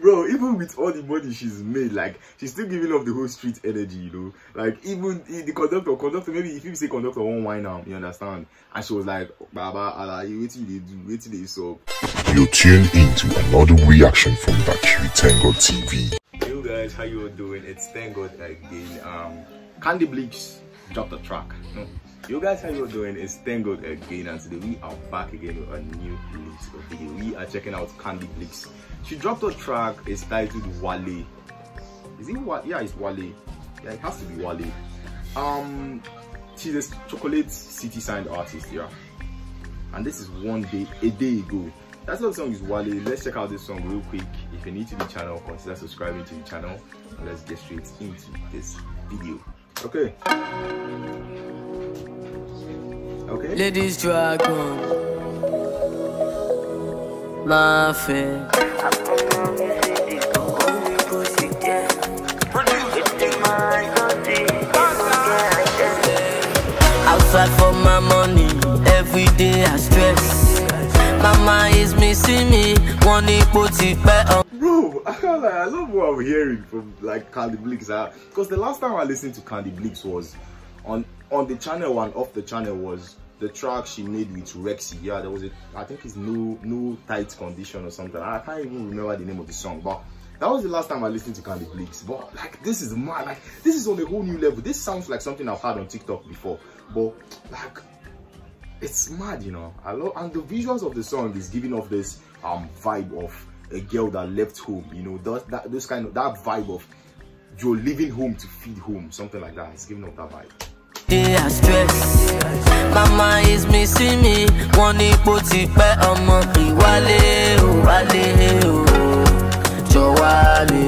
Bro, even with all the money she's made, like, she's still giving off the whole street energy, you know? Like, even the conductor, maybe if you say conductor won't whine now, you understand? And she was like, Baba, Allah, you wait till they do, wait till they sub. You tune into another reaction from Bakiri Thank God TV. Yo guys, how you all doing? It's Thank God again. Candy Bleakz dropped the track. Yo guys, how you all doing? It's Thank God again, and today we are back again with a new release of video. We are checking out Candy Bleakz. She dropped a track, it's titled Wale. Is it Wale? Yeah, it's Wale. Yeah, it has to be Wale. She's a Chocolate City signed artist, yeah. And this is a day ago. That's what the song is, Wale. Let's check out this song real quick. If you're new to the channel, consider subscribing to the channel, and let's get straight into this video. Okay. Okay. Ladies Dragon, my friend. I fight for my money, every day I stress. Mama is missing me, money put it better. Bro, I can't lie, I love what I'm hearing from like Candy Bleakz. Because the last time I listened to Candy Bleakz was on the channel, and off the channel was the track she made with Rexy. Yeah, there was a, I think it's no tight condition or something. I can't even remember the name of the song, but that was the last time I listened to Candy Bleakz. But like, this is mad. Like, this is on a whole new level. This sounds like something I've heard on TikTok before, but like, it's mad, you know. I love, and the visuals of the song is giving off this vibe of a girl that left home, you know, that vibe of you're leaving home to feed home, something like that. It's giving off that vibe. I stress. Mama is missing me. Money put it back on my Wale, Wale, Wale.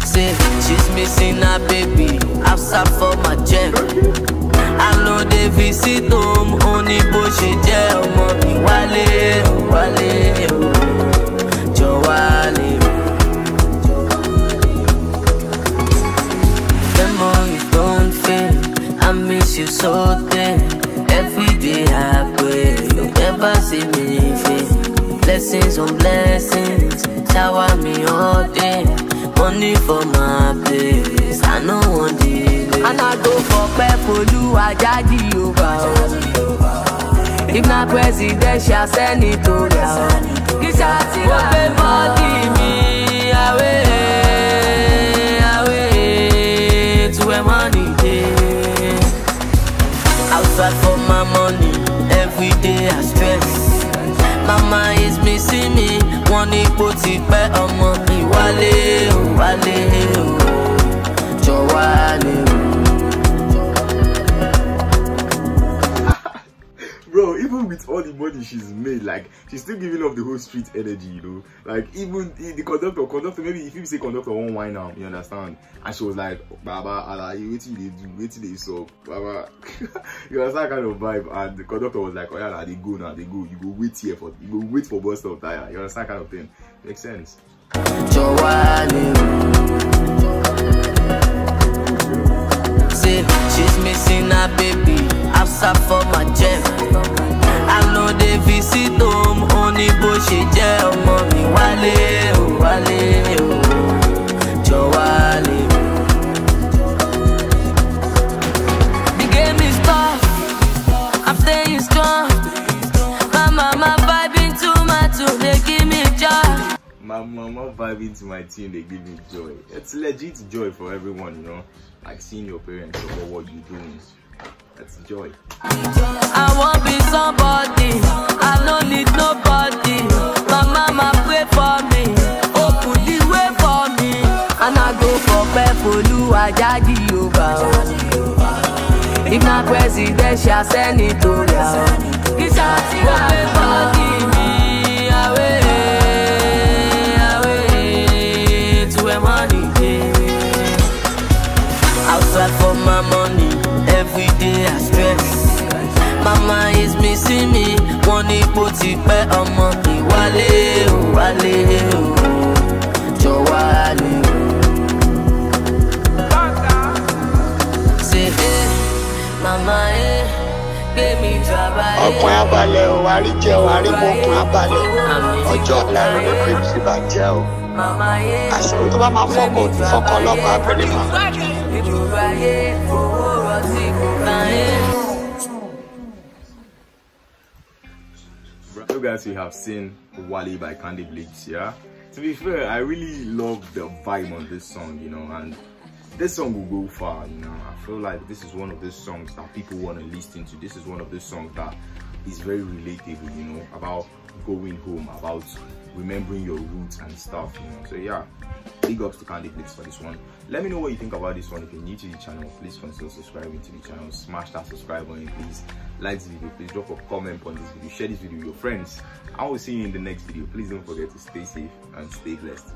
Say she's missing her baby. I've sat for my check. I know they visit home. Only put it there on my Wale, Wale. You so then every day I pray you never see me fail. Blessings on blessings, shower me all day. Money for my place, I know one day. And I go for people I judge you over. If not presidential, senatorial. This is open body me away, away to a money day. Outside for my money, every day I stress. Mama is missing me, money put it back on money. Wale, Wale, Wale. Bro, even with all the money she's made, like, she's still giving off the whole street energy, you know? Like, even the conductor, maybe if you say conductor won't whine now, you understand? And she was like, Baba, Allah, you wait till they do, wait till they sub, Baba. You know, that kind of vibe. And the conductor was like, oh yeah, nah, they go now, they go. You go wait here for, you go wait for bus stop tire. You understand that kind of thing. Makes sense. See, she's missing her baby. I've sat for my gem. I know they visit home, only bush jail money. Wale, Wale, Wale. My mama vibing to my team, they give me joy. It's legit joy for everyone, you know. Like seeing your parents over what you're doing. That's joy. I won't be somebody. I don't need nobody. My mama pray for me. Open the way for me. And I go for people I judge you over. If not presidential, senatorial. This is everybody. For my money, every day I stress. Mama is missing me, money put it back on money. Wale, Wale, Wale. Say, hey, Mama, hey, give me trouble. balẹ̀ o wà rí jẹ o wà rí mọ̀ kàn balẹ̀ ọjọ́ ọ̀la rẹ̀ ló fi sí bàjẹ́ o àsìkò tó bá máa fọ́kọ̀ òdì fọ́kọ̀ ọlọ́pàá abẹ́rẹ́ mọ́. So guys, you have seen Wale by Candy Bleakz, yeah? To be fair, I really love the vibe on this song, you know, and this song will go far, you know. I feel like this is one of those songs that people want to listen to. This is one of those songs that is very relatable, you know, about going home, about remembering your roots and stuff, you know. So yeah, big ups to Candy Bleakz for this one. Let me know what you think about this one. If you're new to the channel, please consider subscribing to the channel. Smash that subscribe button, please. Like this video, please drop a comment on this video. Share this video with your friends. I will see you in the next video. Please don't forget to stay safe and stay blessed.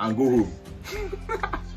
And go home.